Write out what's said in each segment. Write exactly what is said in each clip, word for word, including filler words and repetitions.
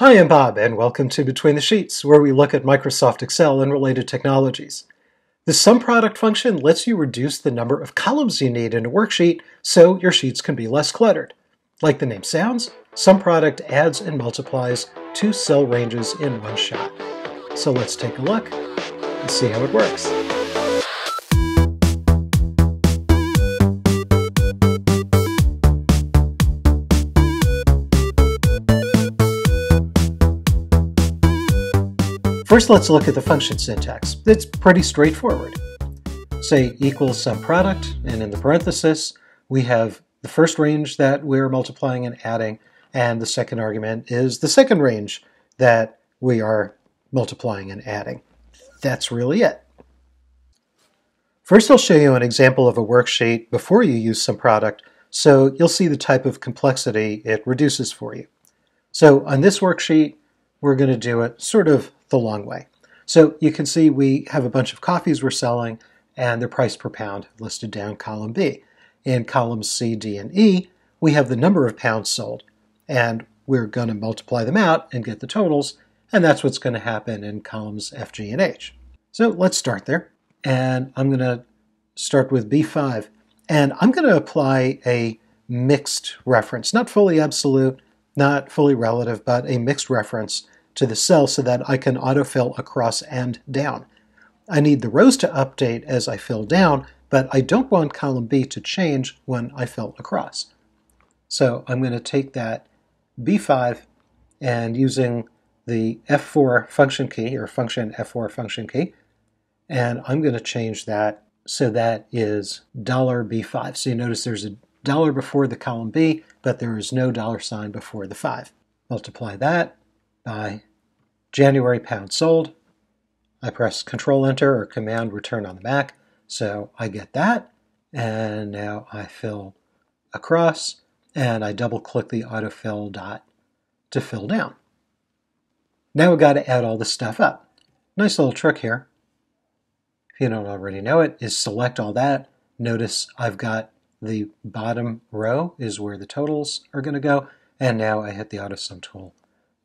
Hi, I'm Bob, and welcome to Between the Sheets, where we look at Microsoft Excel and related technologies. The SUMPRODUCT function lets you reduce the number of columns you need in a worksheet so your sheets can be less cluttered. Like the name sounds, SUMPRODUCT adds and multiplies two cell ranges in one shot. So let's take a look and see how it works. First, let's look at the function syntax. It's pretty straightforward. Say equals sum product, and in the parenthesis, we have the first range that we're multiplying and adding, and the second argument is the second range that we are multiplying and adding. That's really it. First, I'll show you an example of a worksheet before you use sum product, so you'll see the type of complexity it reduces for you. So on this worksheet, we're going to do it sort of the long way. So you can see we have a bunch of coffees we're selling, and their price per pound listed down column B. In columns C, D, and E, we have the number of pounds sold, and we're going to multiply them out and get the totals, and that's what's going to happen in columns F, G, and H. So let's start there, and I'm going to start with B five, and I'm going to apply a mixed reference, not fully absolute, not fully relative, but a mixed reference to the cell so that I can autofill across and down. I need the rows to update as I fill down, but I don't want column B to change when I fill across. So I'm going to take that B five and using the F four function key, or function F four function key, and I'm going to change that so that is dollar B five. So you notice there's a dollar before the column B, but there is no dollar sign before the five. Multiply that by January pounds sold. I press Control Enter or Command Return on the Mac, so I get that. And now I fill across, and I double click the autofill dot to fill down. Now we've got to add all this stuff up. Nice little trick here, if you don't already know it, is select all that. Notice I've got the bottom row is where the totals are going to go, and now I hit the AutoSum tool.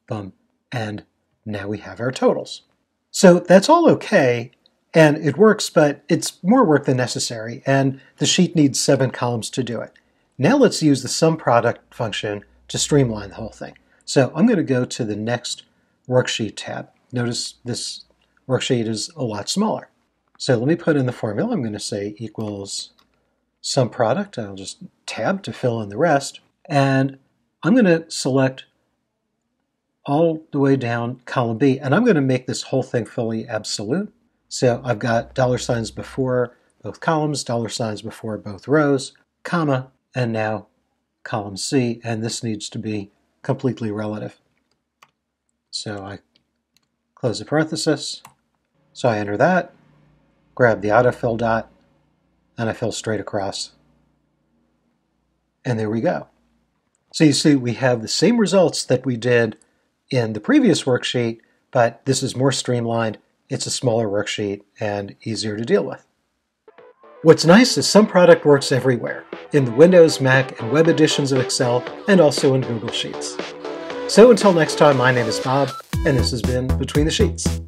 Boom. And now we have our totals. So that's all okay, and it works, but it's more work than necessary, and the sheet needs seven columns to do it. Now let's use the SUMPRODUCT function to streamline the whole thing. So I'm going to go to the next worksheet tab. Notice this worksheet is a lot smaller. So let me put in the formula. I'm going to say equals SUMPRODUCT. I'll just tab to fill in the rest, and I'm going to select all the way down column B, and I'm going to make this whole thing fully absolute. So I've got dollar signs before both columns, dollar signs before both rows, comma, and now column C, and this needs to be completely relative. So I close the parenthesis, so I enter that, grab the autofill dot, and I fill straight across. And there we go. So you see we have the same results that we did in the previous worksheet, but this is more streamlined, it's a smaller worksheet, and easier to deal with. What's nice is SUMPRODUCT works everywhere, in the Windows, Mac, and web editions of Excel, and also in Google Sheets. So until next time, my name is Bob, and this has been Between the Sheets.